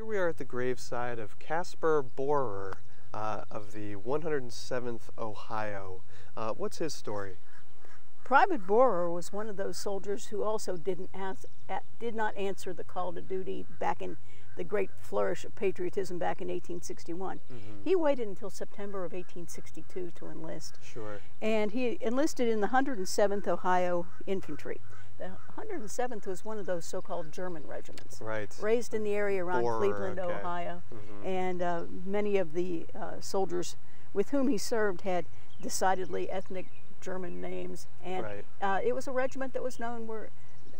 Here we are at the graveside of Casper Bourer of the 107th Ohio. What's his story? Private Bourer was one of those soldiers who also did not answer the call to duty back in the great flourish of patriotism back in 1861. Mm-hmm. He waited until September of 1862 to enlist. Sure. And he enlisted in the 107th Ohio Infantry. The 107th was one of those so-called German regiments. Right. Raised in the area around Cleveland, okay. Ohio. Mm-hmm. And many of the soldiers with whom he served had decidedly ethnic German names. And right. It was a regiment that was known where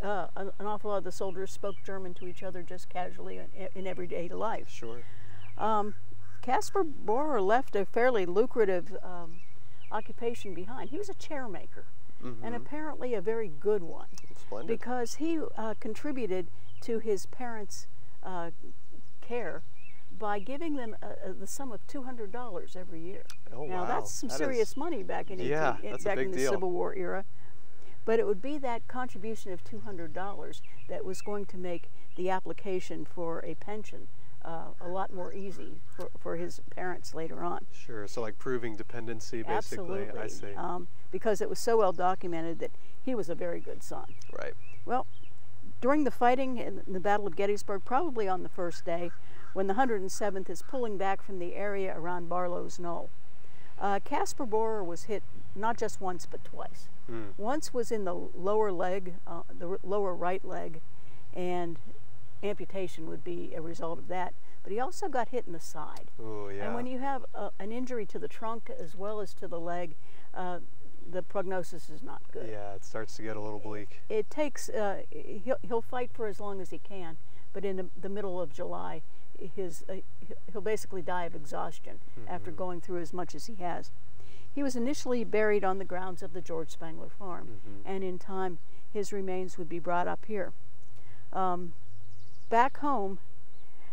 an awful lot of the soldiers spoke German to each other just casually in everyday life. Sure. Casper Bourer left a fairly lucrative occupation behind. He was a chairmaker, mm-hmm. and apparently a very good one. Splendid. Because he contributed to his parents' care by giving them the sum of $200 every year. Oh, now, wow. That's some serious money back in, yeah, back in the Civil War era. But it would be that contribution of $200 that was going to make the application for a pension a lot more easy for his parents later on. Sure, so like proving dependency basically. Absolutely. I see. Because it was so well documented that he was a very good son. Right. Well, during the fighting in the Battle of Gettysburg, probably on the first day, when the 107th is pulling back from the area around Barlow's Knoll, Casper Bourer was hit not just once but twice. Mm. Once was in the lower leg, the lower right leg, and amputation would be a result of that. But he also got hit in the side. Ooh, yeah. And when you have an injury to the trunk as well as to the leg, the prognosis is not good. Yeah, it starts to get a little bleak. It takes, he'll fight for as long as he can, but in the middle of July, he'll basically die of exhaustion, mm-hmm. after going through as much as he has. He was initially buried on the grounds of the George Spangler farm, mm-hmm. and in time his remains would be brought up here. Back home,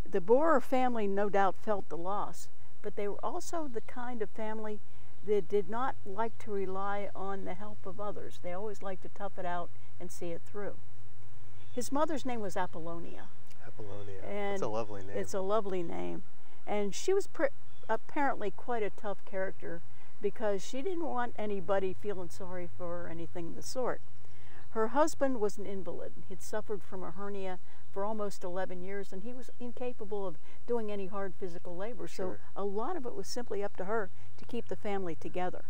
the Bourer family no doubt felt the loss, but they were also the kind of family that did not like to rely on the help of others. They always liked to tough it out and see it through. His mother's name was Apollonia. Apollonia. It's a lovely name. It's a lovely name. And she was apparently quite a tough character, because she didn't want anybody feeling sorry for her or anything of the sort. Her husband was an invalid. He'd suffered from a hernia for almost 11 years, and he was incapable of doing any hard physical labor. Sure. So a lot of it was simply up to her to keep the family together.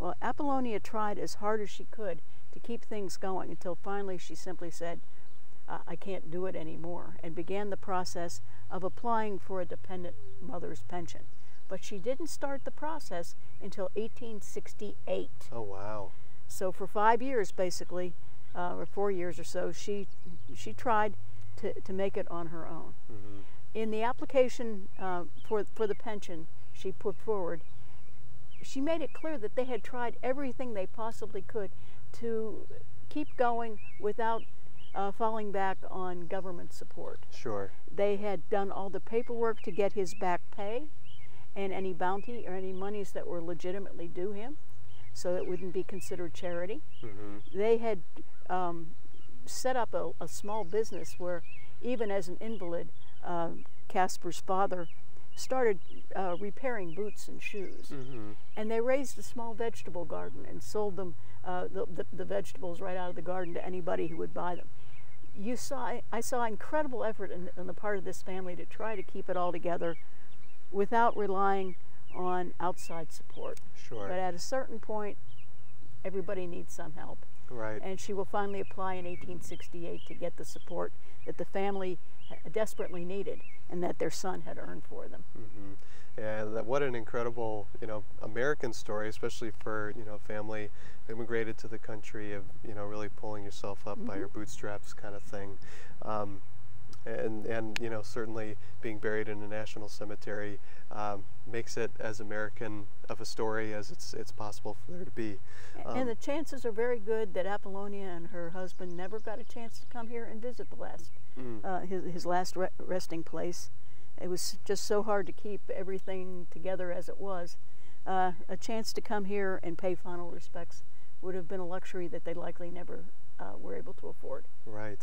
Well, Apollonia tried as hard as she could to keep things going until finally she simply said, I can't do it anymore, and began the process of applying for a dependent mother's pension. But she didn't start the process until 1868. Oh, wow. So for 5 years, basically, or 4 years or so, she tried to make it on her own. Mm-hmm. In the application for the pension she put forward, she made it clear that they had tried everything they possibly could to keep going without falling back on government support. Sure. They had done all the paperwork to get his back pay and any bounty or any monies that were legitimately due him, so it wouldn't be considered charity. Mm-hmm. They had set up a small business where, even as an invalid, Casper's father started repairing boots and shoes. Mm-hmm. And they raised a small vegetable garden and sold them the vegetables right out of the garden to anybody who would buy them. I saw incredible effort on the part of this family to try to keep it all together without relying on outside support. Sure. But at a certain point, everybody needs some help. Right. And she will finally apply in 1868 to get the support that the family desperately needed and that their son had earned for them. Mm-hmm. And what an incredible, American story, especially for, family immigrated to the country, of, really pulling yourself up, mm-hmm. by your bootstraps kind of thing. And certainly being buried in a national cemetery makes it as American of a story as it's possible for there to be. And the chances are very good that Apollonia and her husband never got a chance to come here and visit the last, his last resting place. It was just so hard to keep everything together as it was. A chance to come here and pay final respects would have been a luxury that they likely never were able to afford. Right.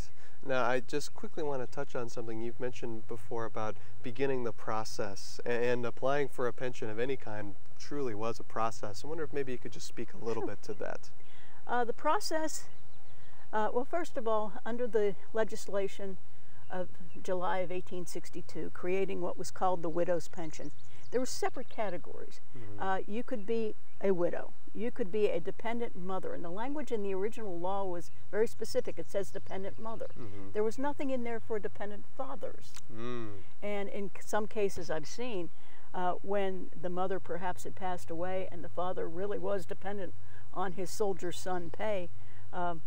Now, I just quickly want to touch on something you've mentioned before about beginning the process, and applying for a pension of any kind truly was a process. I wonder if maybe you could just speak a little bit to that. The process, well, first of all, under the legislation of July of 1862, creating what was called the widow's pension, there were separate categories. Mm-hmm. You could be a widow. You could be a dependent mother. And the language in the original law was very specific. It says dependent mother. Mm-hmm. There was nothing in there for dependent fathers. Mm. And in some cases I've seen when the mother perhaps had passed away and the father really was dependent on his soldier son pay, an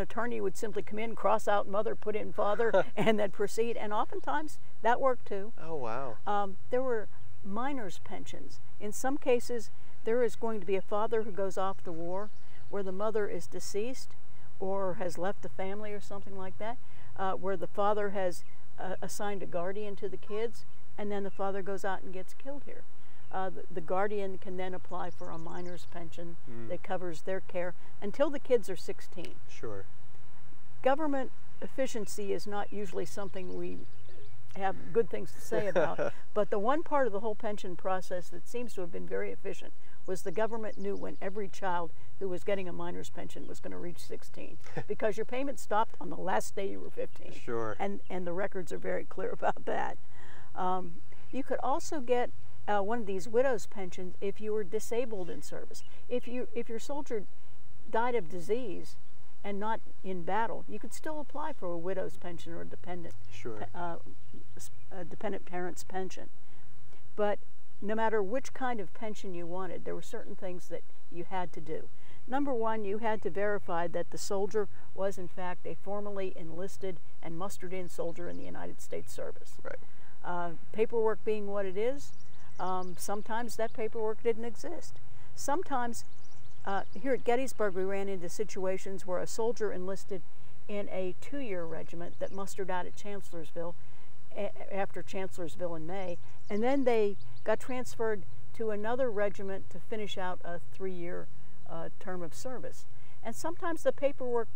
attorney would simply come in, cross out mother, put in father, and then proceed. And oftentimes that worked too. Oh, wow. There were minors' pensions. In some cases, there is going to be a father who goes off to war where the mother is deceased or has left the family or something like that, where the father has assigned a guardian to the kids, and then the father goes out and gets killed here. The guardian can then apply for a minor's pension that covers their care until the kids are 16. Sure. Government efficiency is not usually something we have good things to say about, but the one part of the whole pension process that seems to have been very efficient was the government knew when every child who was getting a minor's pension was going to reach 16, because your payment stopped on the last day you were 15. Sure. And the records are very clear about that. You could also get one of these widow's pensions if you were disabled in service. If your soldier died of disease and not in battle, you could still apply for a widow's pension or a dependent, sure, a dependent parent's pension. But no matter which kind of pension you wanted, there were certain things that you had to do. Number one, you had to verify that the soldier was in fact a formally enlisted and mustered in soldier in the United States service. Right. Paperwork being what it is, sometimes that paperwork didn't exist. Sometimes, here at Gettysburg, we ran into situations where a soldier enlisted in a two-year regiment that mustered out at Chancellorsville, after Chancellorsville in May, and then they got transferred to another regiment to finish out a three-year term of service. And sometimes the paperwork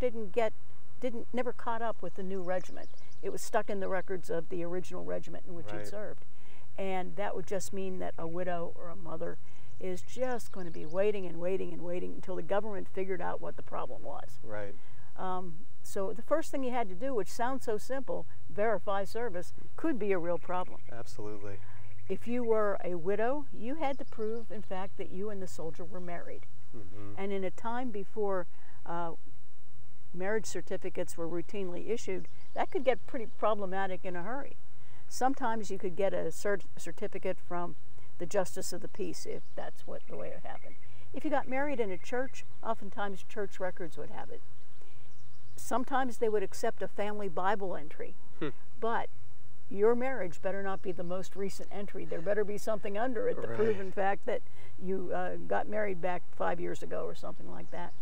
never caught up with the new regiment. It was stuck in the records of the original regiment in which it served. And that would just mean that a widow or a mother is just going to be waiting and waiting and waiting until the government figured out what the problem was. Right. So the first thing you had to do, which sounds so simple, verify service, could be a real problem. Absolutely. If you were a widow, you had to prove, in fact, that you and the soldier were married. Mm-hmm. And in a time before marriage certificates were routinely issued, that could get pretty problematic in a hurry. Sometimes you could get a certificate from the Justice of the Peace, if that's the way it happened. If you got married in a church, oftentimes church records would have it. Sometimes they would accept a family Bible entry, but your marriage better not be the most recent entry. There better be something under it to prove, in fact, that you got married back 5 years ago or something like that.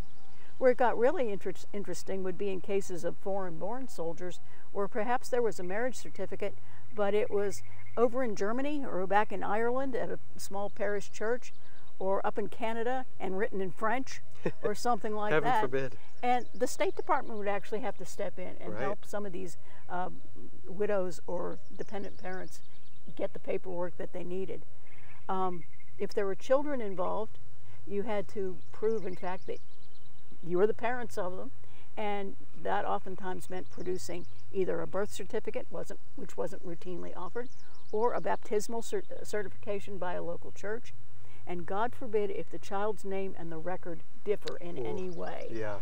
Where it got really interesting would be in cases of foreign-born soldiers, where perhaps there was a marriage certificate, but it was over in Germany or back in Ireland at a small parish church, or up in Canada and written in French or something like that. Heaven forbid. And the State Department would actually have to step in and help some of these widows or dependent parents get the paperwork that they needed. If there were children involved, you had to prove, in fact, that you were the parents of them, and that oftentimes meant producing either a birth certificate, which wasn't routinely offered, or a baptismal certification by a local church. And God forbid if the child's name and the record differ in any way. Yeah.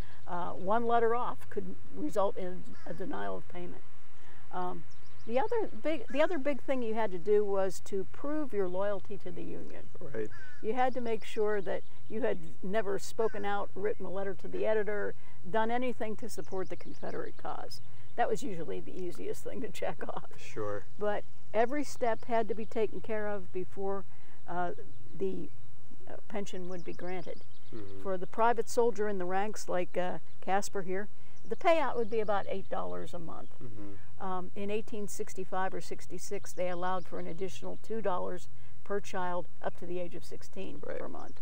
One letter off could result in a denial of payment. The other big thing you had to do was to prove your loyalty to the Union. Right. You had to make sure that you had never spoken out, written a letter to the editor, done anything to support the Confederate cause. That was usually the easiest thing to check off. Sure. But every step had to be taken care of before the pension would be granted. Mm-hmm. For the private soldier in the ranks, like Casper here, the payout would be about $8 a month. Mm-hmm. In 1865 or 66, they allowed for an additional $2 per child up to the age of 16 per month.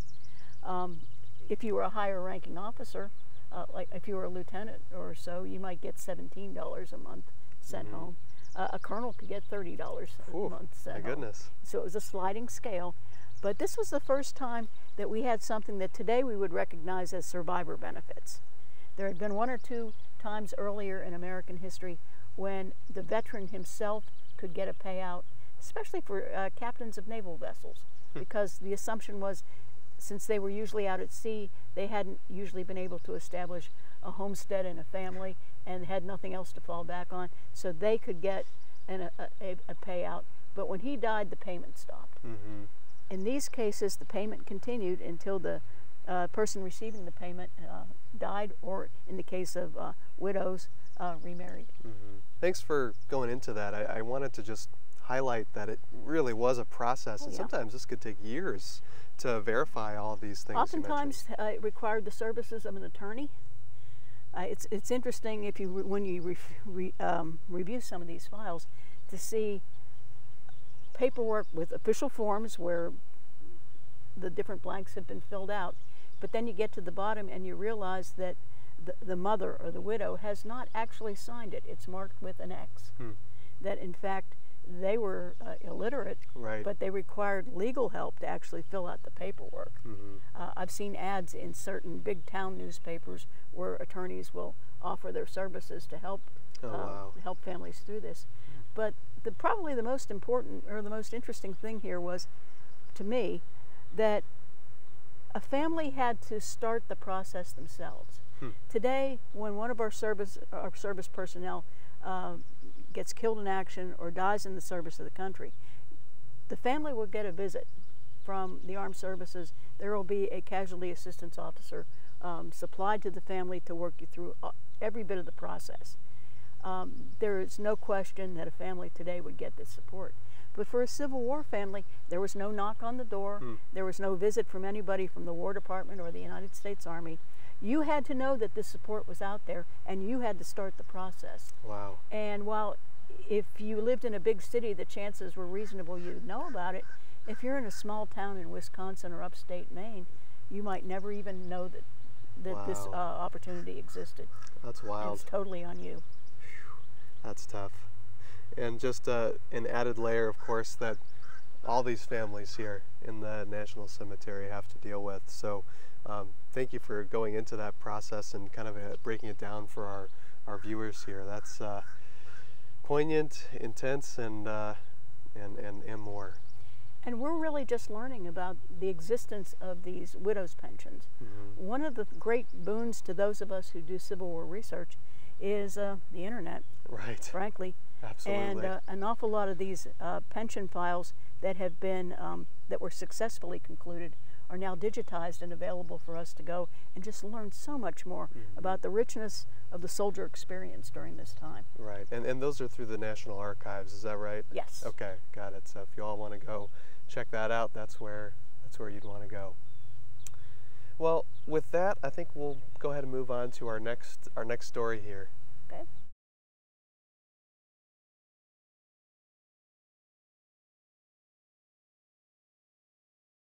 If you were a higher ranking officer, like if you were a lieutenant or so, you might get $17 a month sent home. A colonel could get $30 a month sent home. Goodness. So it was a sliding scale. But this was the first time that we had something that today we would recognize as survivor benefits. There had been one or two times earlier in American history when the veteran himself could get a payout, especially for captains of naval vessels, because the assumption was, since they were usually out at sea, they hadn't usually been able to establish a homestead and a family and had nothing else to fall back on, so they could get a payout. But when he died, the payment stopped. In these cases, the payment continued until the person receiving the payment died, or in the case of widows, remarried. Thanks for going into that. I wanted to just highlight that it really was a process, and sometimes this could take years to verify all of these things. Oftentimes, it required the services of an attorney. It's interesting if you when you review some of these files to see paperwork with official forms where the different blanks have been filled out, but then you get to the bottom and you realize that the mother or the widow has not actually signed it. It's marked with an X. That in fact they were illiterate, but they required legal help to actually fill out the paperwork. I've seen ads in certain big town newspapers where attorneys will offer their services to help help families through this. But probably the most important or the most interesting thing here was, to me, that a family had to start the process themselves. Today, when one of our service personnel gets killed in action or dies in the service of the country, the family will get a visit from the armed services. There will be a casualty assistance officer supplied to the family to work you through every bit of the process. There is no question that a family today would get this support. But for a Civil War family, there was no knock on the door. There was no visit from anybody from the War Department or the United States Army. You had to know that this support was out there, and you had to start the process. Wow. And while if you lived in a big city, the chances were reasonable you'd know about it. If you're in a small town in Wisconsin or upstate Maine, you might never even know that, this opportunity existed. That's wild. And it's totally on you. That's tough. And just an added layer, of course, that all these families here in the National Cemetery have to deal with. So thank you for going into that process and kind of breaking it down for our viewers here. That's poignant, intense, and more. And we're really just learning about the existence of these widows' pensions. One of the great boons to those of us who do Civil War research is the internet, frankly. Absolutely. And an awful lot of these pension files that have been, that were successfully concluded are now digitized and available for us to go and just learn so much more about the richness of the soldier experience during this time. Right, and those are through the National Archives, is that right? Yes. Okay, got it. So if you all want to go check that out, that's where you'd want to go. Well, with that, I think we'll go ahead and move on to our next story here. Okay.